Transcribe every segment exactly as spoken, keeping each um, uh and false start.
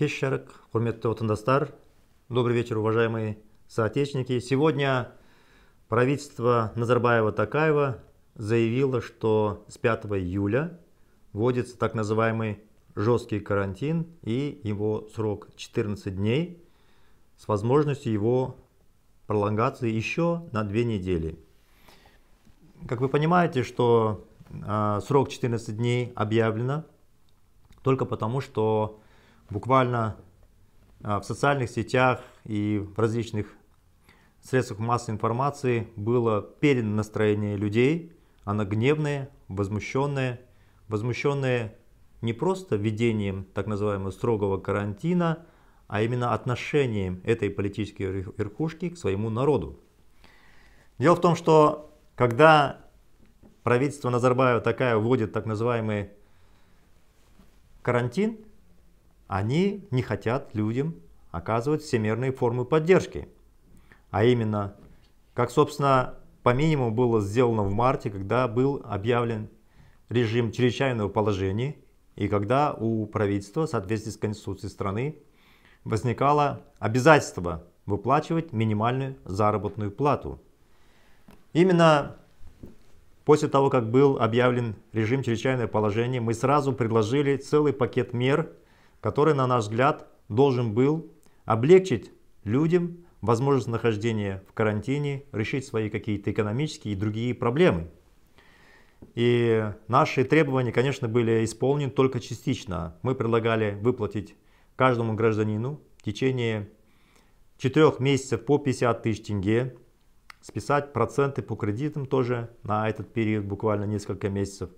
Кеш жарык, құрметті отандастар, добрый вечер, уважаемые соотечественники. Сегодня правительство Назарбаева-Токаева заявило, что с пятого июля вводится так называемый жесткий карантин, и его срок четырнадцать дней с возможностью его пролонгации еще на две недели. Как вы понимаете, что э, срок четырнадцать дней объявлено только потому, что буквально в социальных сетях и в различных средствах массовой информации было передано настроение людей. Оно гневное, возмущенное. Возмущенное не просто введением так называемого строгого карантина, а именно отношением этой политической верхушки к своему народу. Дело в том, что когда правительство Назарбаева-Токаева вводит так называемый карантин, они не хотят людям оказывать всемирные формы поддержки. А именно, как, собственно, по минимуму было сделано в марте, когда был объявлен режим чрезвычайного положения, и когда у правительства, в соответствии с Конституцией страны, возникало обязательство выплачивать минимальную заработную плату. Именно после того, как был объявлен режим чрезвычайного положения, мы сразу предложили целый пакет мер, который, на наш взгляд, должен был облегчить людям возможность нахождения в карантине, решить свои какие-то экономические и другие проблемы. И наши требования, конечно, были исполнены только частично. Мы предлагали выплатить каждому гражданину в течение четырёх месяцев по пятьдесят тысяч тенге, списать проценты по кредитам тоже на этот период, буквально несколько месяцев.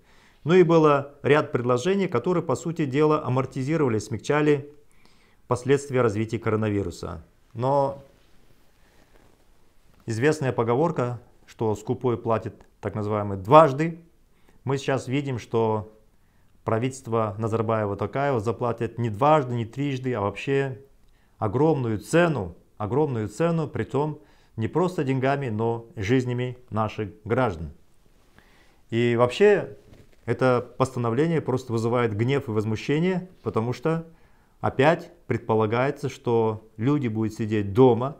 Ну и было ряд предложений, которые, по сути дела, амортизировали, смягчали последствия развития коронавируса. Но известная поговорка, что скупой платит так называемый дважды, мы сейчас видим, что правительство Назарбаева-Токаева заплатит не дважды, не трижды, а вообще огромную цену, огромную цену, притом не просто деньгами, но жизнями наших граждан. И вообще это постановление просто вызывает гнев и возмущение, потому что опять предполагается, что люди будут сидеть дома,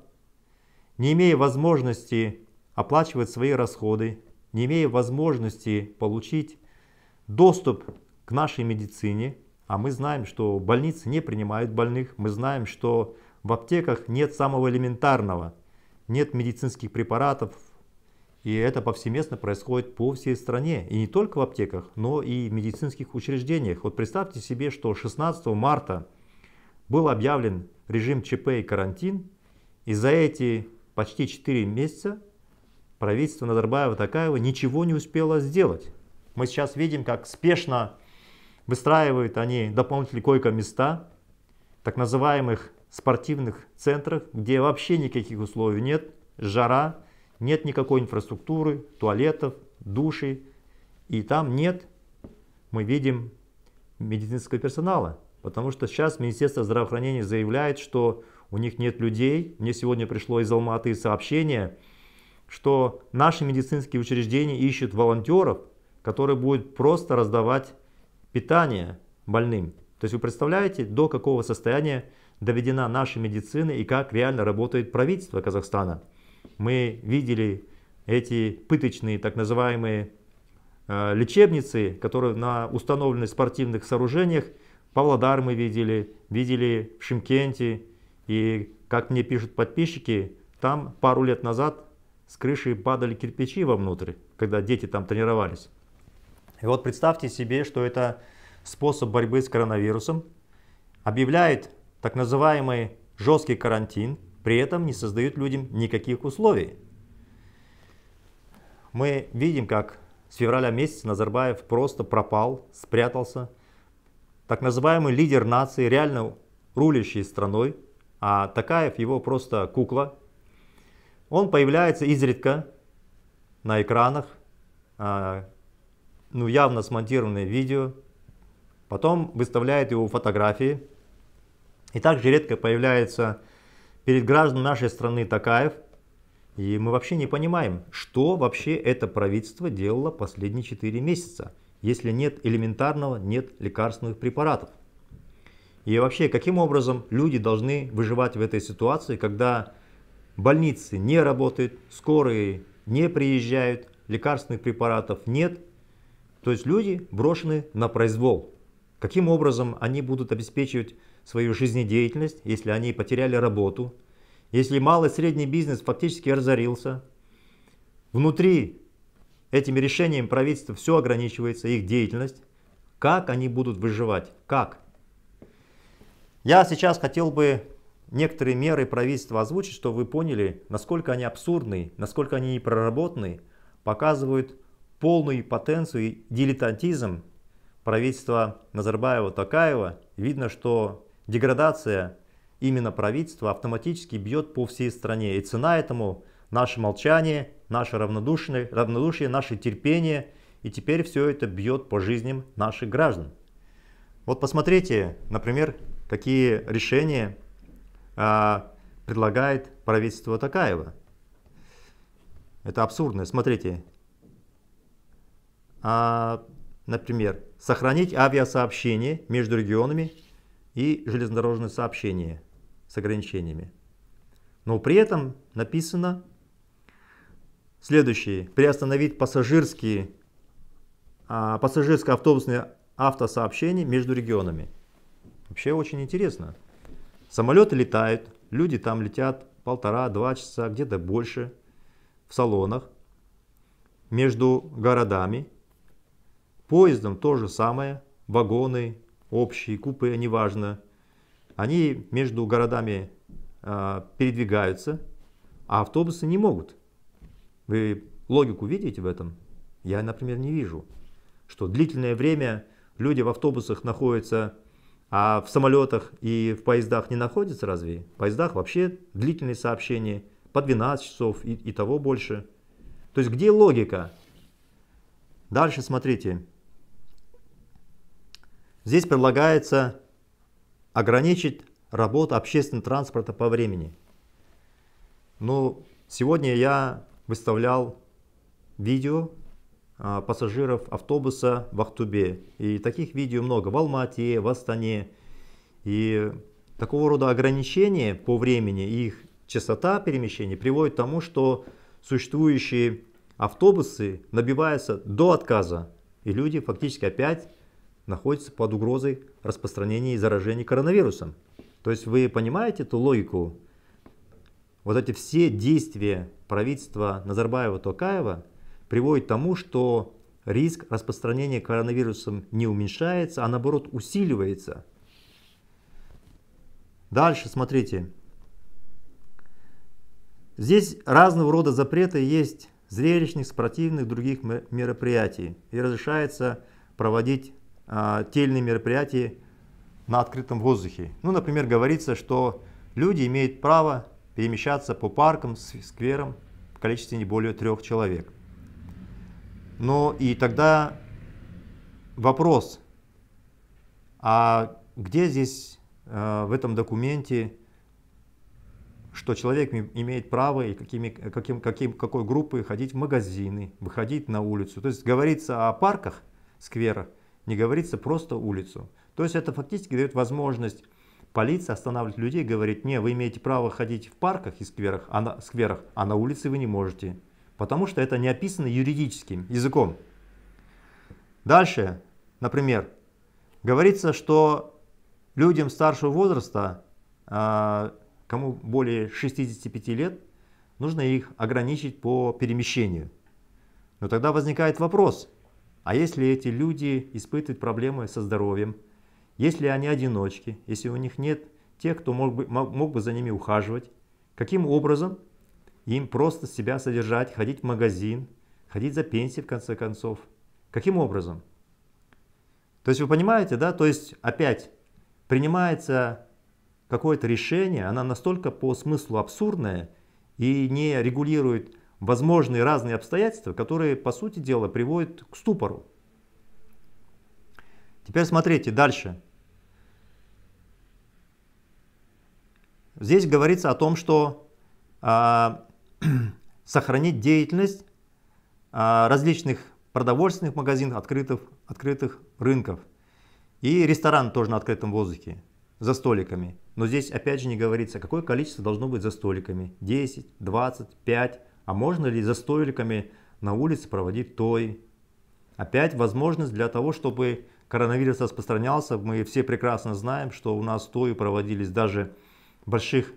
не имея возможности оплачивать свои расходы, не имея возможности получить доступ к нашей медицине. А мы знаем, что больницы не принимают больных, мы знаем, что в аптеках нет самого элементарного, нет медицинских препаратов. И это повсеместно происходит по всей стране. И не только в аптеках, но и в медицинских учреждениях. Вот представьте себе, что шестнадцатого марта был объявлен режим ЧП и карантин. И за эти почти четыре месяца правительство Назарбаева-Токаева ничего не успело сделать. Мы сейчас видим, как спешно выстраивают они дополнительные койко-места в так называемых спортивных центрах, где вообще никаких условий нет, жара. Нет никакой инфраструктуры, туалетов, душей. И там нет, мы видим, медицинского персонала. Потому что сейчас Министерство здравоохранения заявляет, что у них нет людей. Мне сегодня пришло из Алматы сообщение, что наши медицинские учреждения ищут волонтеров, которые будут просто раздавать питание больным. То есть вы представляете, до какого состояния доведена наша медицина и как реально работает правительство Казахстана. Мы видели эти пыточные, так называемые, э, лечебницы, которые на установленных спортивных сооружениях. Павлодар мы видели, видели в Шымкенте. И, как мне пишут подписчики, там пару лет назад с крыши падали кирпичи вовнутрь, когда дети там тренировались. И вот представьте себе, что это способ борьбы с коронавирусом. Объявляет так называемый жесткий карантин. При этом не создают людям никаких условий. Мы видим, как с февраля месяца Назарбаев просто пропал, спрятался. Так называемый лидер нации, реально рулящий страной, а Токаев его просто кукла. Он появляется изредка на экранах, ну явно смонтированные видео, потом выставляет его фотографии. И также редко появляется перед гражданами нашей страны Токаев, и мы вообще не понимаем, что вообще это правительство делало последние четыре месяца, если нет элементарного, нет лекарственных препаратов. И вообще, каким образом люди должны выживать в этой ситуации, когда больницы не работают, скорые не приезжают, лекарственных препаратов нет. То есть люди брошены на произвол. Каким образом они будут обеспечивать свою жизнедеятельность, если они потеряли работу, если малый и средний бизнес фактически разорился. Внутри этими решениями правительства все ограничивается, их деятельность. Как они будут выживать? Как? Я сейчас хотел бы некоторые меры правительства озвучить, чтобы вы поняли, насколько они абсурдны, насколько они непроработаны, показывают полную потенцию и дилетантизм правительства Назарбаева-Токаева. Видно, что деградация именно правительства автоматически бьет по всей стране. И цена этому наше молчание, наше равнодушие, равнодушие, наше терпение. И теперь все это бьет по жизням наших граждан. Вот посмотрите, например, какие решения а, предлагает правительство Токаева. Это абсурдно. Смотрите. А, например, сохранить авиасообщение между регионами и железнодорожное сообщение с ограничениями. Но при этом написано следующее. Приостановить пассажирские, а, пассажирско-автобусные автосообщения между регионами. Вообще очень интересно. Самолеты летают, люди там летят полтора-два часа, где-то больше, в салонах, между городами. Поездом то же самое, вагоны, общие, купе, неважно. Они между городами э, передвигаются, а автобусы не могут. Вы логику видите в этом? Я, например, не вижу, что длительное время люди в автобусах находятся, а в самолетах и в поездах не находятся разве? В поездах вообще длительные сообщения по двенадцать часов и, и того больше. То есть где логика? Дальше смотрите. Здесь предлагается ограничить работу общественного транспорта по времени. Ну, сегодня я выставлял видео а, пассажиров автобуса в Ахтубе. И таких видео много в Алматы, в Астане. И такого рода ограничения по времени и их частота перемещения приводит к тому, что существующие автобусы набиваются до отказа. И люди фактически опять находится под угрозой распространения и заражения коронавирусом. То есть вы понимаете эту логику? Вот эти все действия правительства Назарбаева-Токаева приводят к тому, что риск распространения коронавирусом не уменьшается, а наоборот усиливается. Дальше смотрите. Здесь разного рода запреты есть зрелищных, спортивных, других мероприятий. И разрешается проводить тельные мероприятия на открытом воздухе. Ну, например, говорится, что люди имеют право перемещаться по паркам, скверам в количестве не более трех человек. Но и тогда вопрос, а где здесь в этом документе, что человек имеет право и какими, каким, каким, какой группой ходить в магазины, выходить на улицу. То есть говорится о парках, скверах, не говорится просто улицу. То есть это фактически дает возможность полиции останавливать людей, говорит: не, вы имеете право ходить в парках и скверах, а на, скверах, а на улице вы не можете. Потому что это не описано юридическим языком. Дальше, например, говорится, что людям старшего возраста, кому более шестидесяти пяти лет, нужно их ограничить по перемещению. Но тогда возникает вопрос. А если эти люди испытывают проблемы со здоровьем, если они одиночки, если у них нет тех, кто мог бы, мог бы за ними ухаживать, каким образом им просто себя содержать, ходить в магазин, ходить за пенсию в конце концов? Каким образом? То есть вы понимаете, да? То есть опять принимается какое-то решение, оно настолько по смыслу абсурдное и не регулирует возможные разные обстоятельства, которые, по сути дела, приводят к ступору. Теперь смотрите дальше. Здесь говорится о том, что а, сохранить деятельность а, различных продовольственных магазинов, открытых, открытых рынков. И ресторан тоже на открытом воздухе. за столиками. Но здесь опять же не говорится, какое количество должно быть за столиками. десять, двадцать, пять. А можно ли за столиками на улице проводить той? Опять возможность для того, чтобы коронавирус распространялся. Мы все прекрасно знаем, что у нас той проводились даже в больших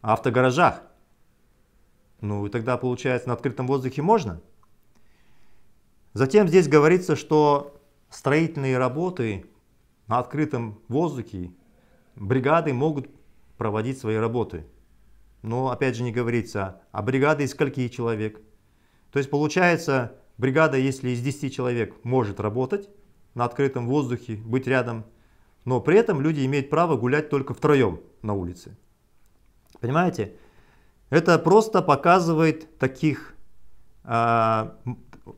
автогаражах. Ну и тогда получается, на открытом воздухе можно. Затем здесь говорится, что строительные работы на открытом воздухе, бригады могут проводить свои работы. Но опять же не говорится, а бригада из скольки человек? То есть получается, бригада, если из десяти человек, может работать на открытом воздухе, быть рядом, но при этом люди имеют право гулять только втроем на улице. Понимаете? Это просто показывает таких э,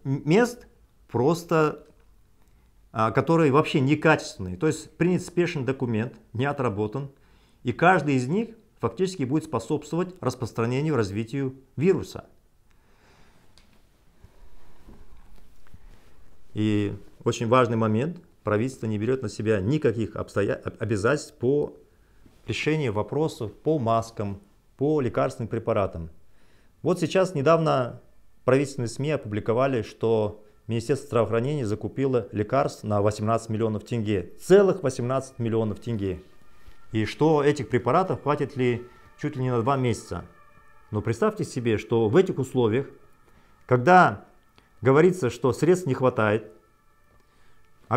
мест, просто, э, которые вообще некачественные. То есть принят спешный документ, не отработан, и каждый из них фактически будет способствовать распространению, развитию вируса. И очень важный момент, правительство не берет на себя никаких обстоя... обязательств по решению вопросов по маскам, по лекарственным препаратам. Вот сейчас недавно правительственные СМИ опубликовали, что Министерство здравоохранения закупило лекарств на восемнадцать миллионов тенге. Целых восемнадцать миллионов тенге. И что этих препаратов хватит ли чуть ли не на два месяца. Но представьте себе, что в этих условиях, когда говорится, что средств не хватает,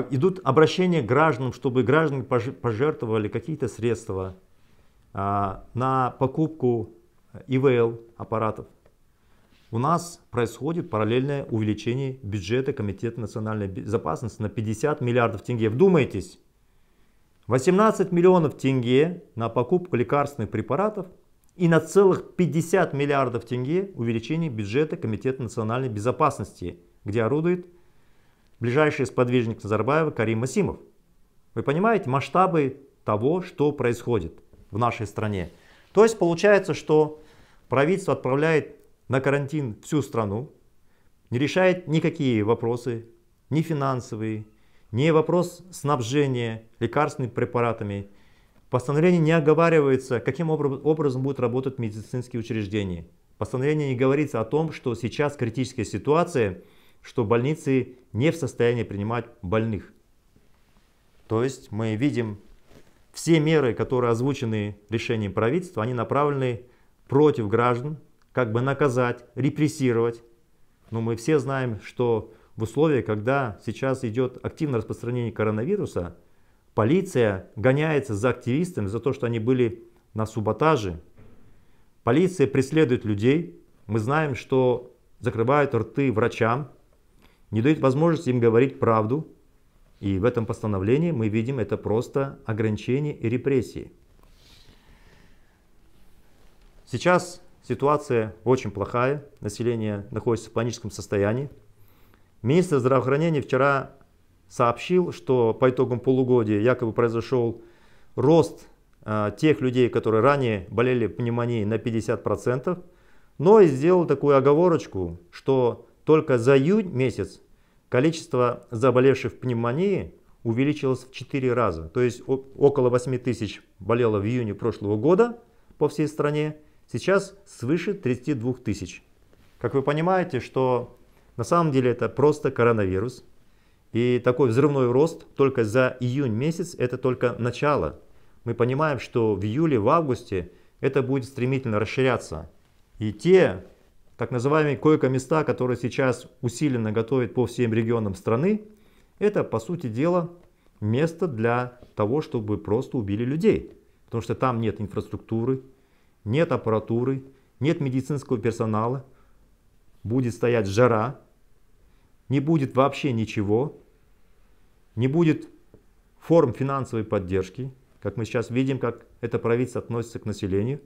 идут обращения к гражданам, чтобы граждане пожертвовали какие-то средства а, на покупку ИВЛ аппаратов. У нас происходит параллельное увеличение бюджета Комитета национальной безопасности на пятьдесят миллиардов тенге. Вдумайтесь, восемнадцать миллионов тенге на покупку лекарственных препаратов и на целых пятьдесят миллиардов тенге увеличение бюджета Комитета национальной безопасности, где орудует ближайший сподвижник Назарбаева Карим Масимов. Вы понимаете масштабы того, что происходит в нашей стране. То есть получается, что правительство отправляет на карантин всю страну, не решает никакие вопросы, ни финансовые, ни вопрос снабжения лекарственными препаратами. В постановлении не оговаривается, каким образом будут работать медицинские учреждения. В постановлении не говорится о том, что сейчас критическая ситуация, что больницы не в состоянии принимать больных. То есть мы видим, все меры, которые озвучены решением правительства, они направлены против граждан, как бы наказать, репрессировать. Но мы все знаем, что в условиях, когда сейчас идет активное распространение коронавируса, полиция гоняется за активистами за то, что они были на саботаже. Полиция преследует людей. Мы знаем, что закрывают рты врачам, не дают возможности им говорить правду. И в этом постановлении мы видим, это просто ограничение и репрессии. Сейчас ситуация очень плохая, население находится в паническом состоянии. Министр здравоохранения вчера сообщил, что по итогам полугодия якобы произошел рост э, тех людей, которые ранее болели пневмонией, на пятьдесят процентов. Но и сделал такую оговорочку, что только за июнь месяц количество заболевших пневмонией увеличилось в четыре раза. То есть около восьми тысяч болело в июне прошлого года по всей стране. Сейчас свыше тридцати двух тысяч. Как вы понимаете, что на самом деле это просто коронавирус. И такой взрывной рост только за июнь месяц — это только начало. Мы понимаем, что в июле, в августе это будет стремительно расширяться. И те так называемые койко-места, которые сейчас усиленно готовят по всем регионам страны, это, по сути дела, место для того, чтобы просто убили людей. Потому что там нет инфраструктуры, нет аппаратуры, нет медицинского персонала, будет стоять жара, не будет вообще ничего, не будет форм финансовой поддержки, как мы сейчас видим, как это правительство относится к населению.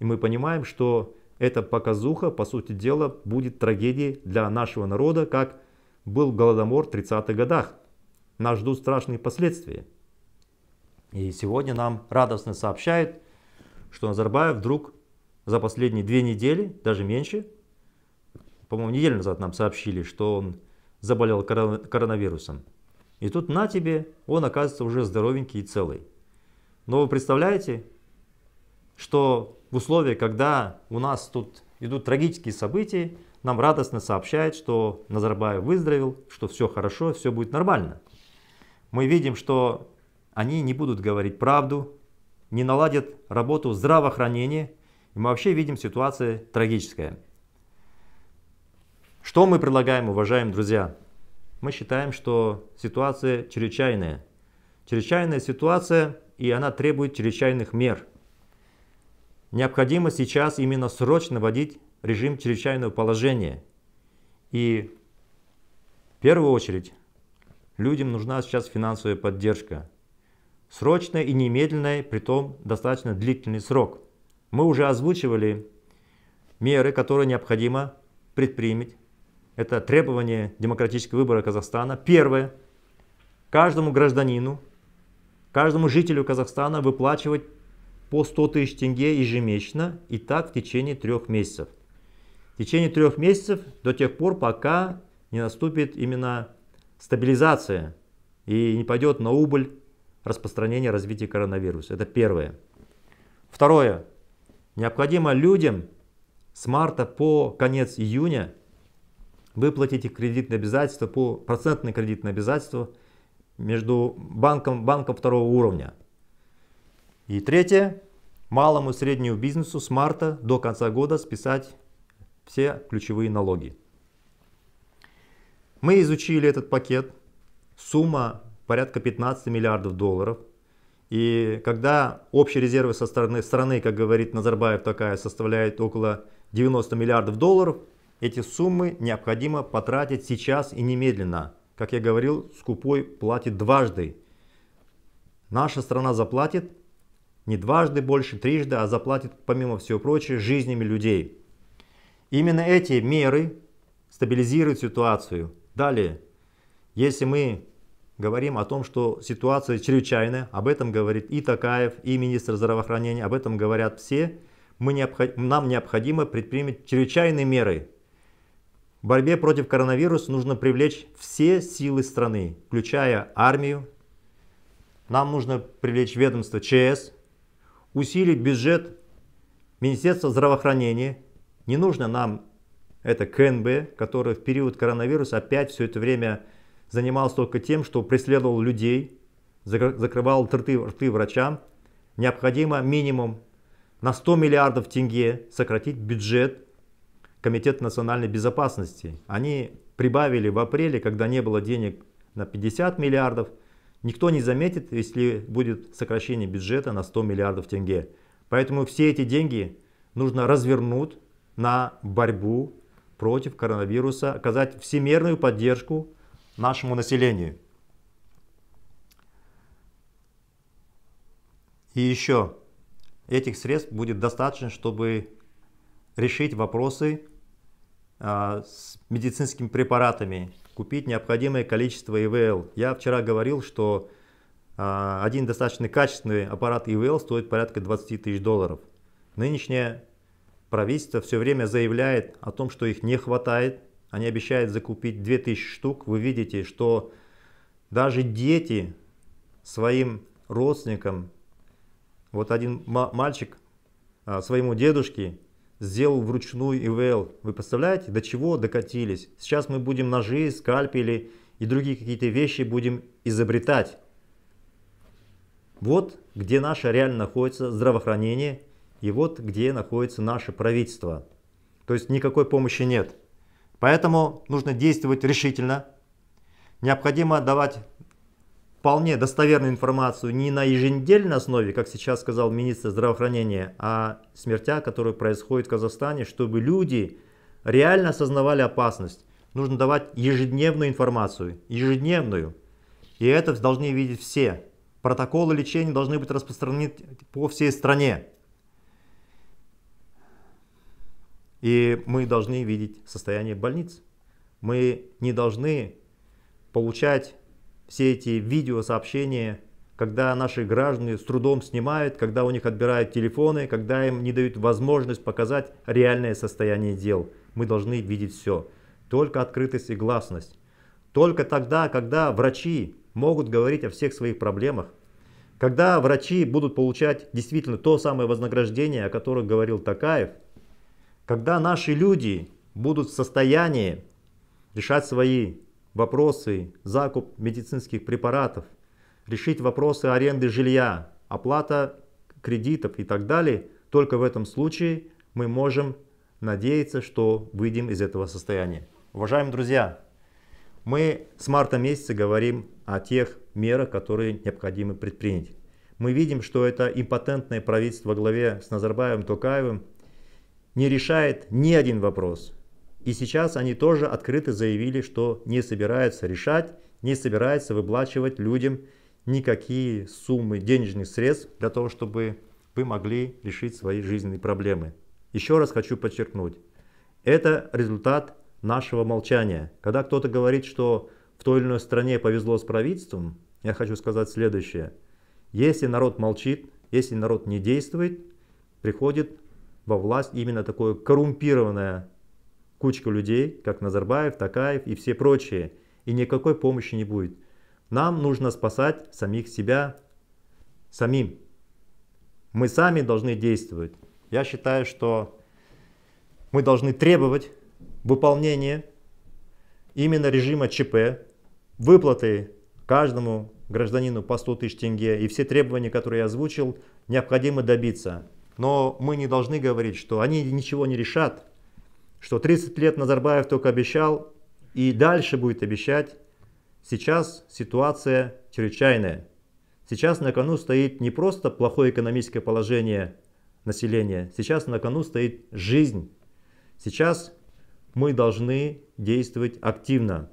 И мы понимаем, что эта показуха, по сути дела, будет трагедией для нашего народа, как был голодомор в тридцатых годах. Нас ждут страшные последствия. И сегодня нам радостно сообщают, что Назарбаев вдруг за последние две недели, даже меньше, по-моему, неделю назад нам сообщили, что он заболел коронавирусом. И тут на тебе, он оказывается уже здоровенький и целый. Но вы представляете, что в условиях, когда у нас тут идут трагические события, нам радостно сообщает, что Назарбаев выздоровел, что все хорошо, все будет нормально. Мы видим, что они не будут говорить правду, не наладят работу здравоохранения. И мы вообще видим, ситуация трагическая. Что мы предлагаем, уважаемые друзья? Мы считаем, что ситуация чрезвычайная. Чрезвычайная ситуация, и она требует чрезвычайных мер. Необходимо сейчас именно срочно вводить режим чрезвычайного положения. И в первую очередь людям нужна сейчас финансовая поддержка. Срочная и немедленная, притом достаточно длительный срок. Мы уже озвучивали меры, которые необходимо предпринять. Это требование демократического выбора Казахстана. Первое. Каждому гражданину, каждому жителю Казахстана выплачивать по сто тысяч тенге ежемесячно, и так в течение трех месяцев. В течение трех месяцев до тех пор, пока не наступит именно стабилизация и не пойдет на убыль распространение развития коронавируса. Это первое. Второе. Необходимо людям с марта по конец июня выплатить их кредитные обязательства, по процентные кредитные обязательства между банком, банком второго уровня. И третье. Малому и среднему бизнесу с марта до конца года списать все ключевые налоги. Мы изучили этот пакет. Сумма порядка пятнадцати миллиардов долларов. И когда общие резервы со стороны страны, как говорит Назарбаев-Токаев, составляет около девяноста миллиардов долларов, эти суммы необходимо потратить сейчас и немедленно. Как я говорил, скупой платит дважды. Наша страна заплатит не дважды, больше трижды, а заплатит, помимо всего прочего, жизнями людей. Именно эти меры стабилизируют ситуацию. Далее, если мы говорим о том, что ситуация чрезвычайная, об этом говорит и Токаев, и министр здравоохранения, об этом говорят все. Мы необход... Нам необходимо предпринять чрезвычайные меры. В борьбе против коронавируса нужно привлечь все силы страны, включая армию. Нам нужно привлечь ведомство ЧАЭС, усилить бюджет Министерства здравоохранения. Не нужно нам это ка эн бэ, которое в период коронавируса опять все это время занимался только тем, что преследовал людей, закрывал рты, рты врачам. Необходимо минимум на сто миллиардов тенге сократить бюджет Комитета национальной безопасности. Они прибавили в апреле, когда не было денег, на пятьдесят миллиардов. Никто не заметит, если будет сокращение бюджета на сто миллиардов тенге. Поэтому все эти деньги нужно развернуть на борьбу против коронавируса, оказать всемирную поддержку нашему населению. И еще этих средств будет достаточно, чтобы решить вопросы а, с медицинскими препаратами, купить необходимое количество и вэ эл. Я вчера говорил, что а, один достаточно качественный аппарат и вэ эл стоит порядка двадцати тысяч долларов. Нынешнее правительство все время заявляет о том, что их не хватает. Они обещают закупить две тысячи штук. Вы видите, что даже дети своим родственникам, вот один мальчик своему дедушке сделал вручную и вэ эл. Вы представляете, до чего докатились? Сейчас мы будем ножи, скальпели и другие какие-то вещи будем изобретать. Вот где наше реально находится здравоохранение, и вот где находится наше правительство. То есть никакой помощи нет. Поэтому нужно действовать решительно. Необходимо давать вполне достоверную информацию не на еженедельной основе, как сейчас сказал министр здравоохранения, о смертях, которые происходят в Казахстане, чтобы люди реально осознавали опасность. Нужно давать ежедневную информацию, ежедневную. И это должны видеть все. Протоколы лечения должны быть распространены по всей стране. И мы должны видеть состояние больниц. Мы не должны получать все эти видеосообщения, когда наши граждане с трудом снимают, когда у них отбирают телефоны, когда им не дают возможность показать реальное состояние дел. Мы должны видеть все. Только открытость и гласность. Только тогда, когда врачи могут говорить о всех своих проблемах, Когда врачи будут получать действительно то самое вознаграждение, о котором говорил Токаев, когда наши люди будут в состоянии решать свои вопросы, закуп медицинских препаратов, решить вопросы аренды жилья, оплата кредитов и так далее, только в этом случае мы можем надеяться, что выйдем из этого состояния. Уважаемые друзья, мы с марта месяца говорим о тех мерах, которые необходимо предпринять. Мы видим, что это импотентное правительство во главе с Назарбаевым, Токаевым не решает ни один вопрос. И сейчас они тоже открыто заявили, что не собираются решать, не собираются выплачивать людям никакие суммы денежных средств для того, чтобы вы могли решить свои жизненные проблемы. Еще раз хочу подчеркнуть, это результат нашего молчания. Когда кто-то говорит, что в той или иной стране повезло с правительством, я хочу сказать следующее. Если народ молчит, если народ не действует, приходит во власть именно такое коррумпированное кучка людей, как Назарбаев, Токаев и все прочие. И никакой помощи не будет. Нам нужно спасать самих себя самим. Мы сами должны действовать. Я считаю, что мы должны требовать выполнения именно режима ЧП, выплаты каждому гражданину по сто тысяч тенге. И все требования, которые я озвучил, необходимо добиться. Но мы не должны говорить, что они ничего не решат, что тридцать лет Назарбаев только обещал и дальше будет обещать. Сейчас ситуация чрезвычайная. Сейчас на кону стоит не просто плохое экономическое положение населения, сейчас на кону стоит жизнь. Сейчас мы должны действовать активно.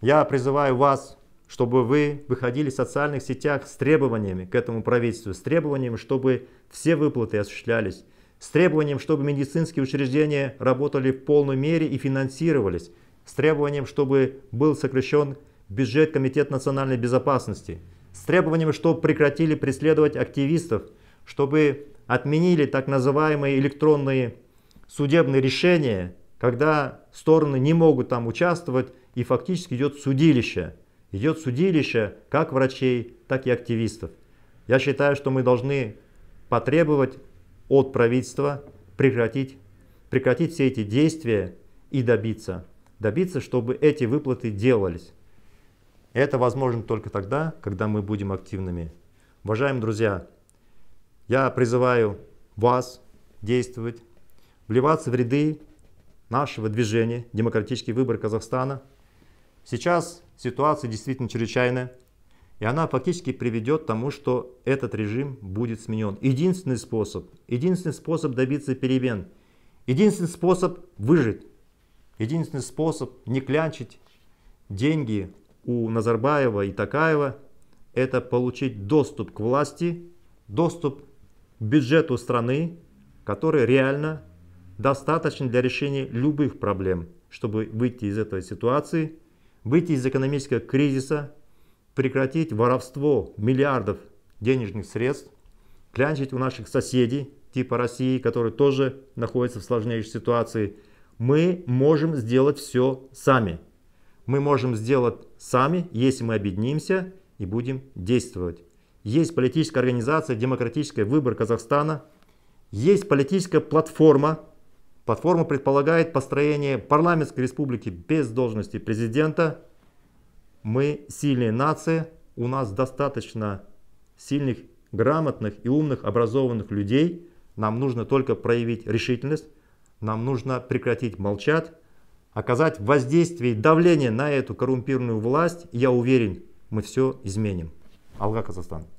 Я призываю вас, чтобы вы выходили в социальных сетях с требованиями к этому правительству, с требованием, чтобы все выплаты осуществлялись, с требованием, чтобы медицинские учреждения работали в полной мере и финансировались, с требованием, чтобы был сокращен бюджет Комитета национальной безопасности, с требованием, чтобы прекратили преследовать активистов, чтобы отменили так называемые электронные судебные решения, когда стороны не могут там участвовать и фактически идет судилище. Идет судилище как врачей, так и активистов. Я считаю, что мы должны потребовать от правительства прекратить, прекратить все эти действия и добиться, добиться, чтобы эти выплаты делались. Это возможно только тогда, когда мы будем активными. Уважаемые друзья, я призываю вас действовать, вливаться в ряды нашего движения «Демократический выбор Казахстана». Сейчас ситуация действительно чрезвычайная, и она фактически приведет к тому, что этот режим будет сменен. Единственный способ, единственный способ добиться перемен, единственный способ выжить, единственный способ не клянчить деньги у Назарбаева и Токаева, это получить доступ к власти, доступ к бюджету страны, который реально достаточен для решения любых проблем, чтобы выйти из этой ситуации, выйти из экономического кризиса, прекратить воровство миллиардов денежных средств, клянчить у наших соседей, типа России, которые тоже находятся в сложнейшей ситуации. Мы можем сделать все сами. Мы можем сделать сами, если мы объединимся и будем действовать. Есть политическая организация «Демократический выбор Казахстана», есть политическая платформа. Платформа предполагает построение парламентской республики без должности президента. Мы сильная нация, у нас достаточно сильных, грамотных и умных, образованных людей. Нам нужно только проявить решительность, нам нужно прекратить молчать, оказать воздействие и давление на эту коррумпированную власть. Я уверен, мы все изменим. Алга, Казахстан.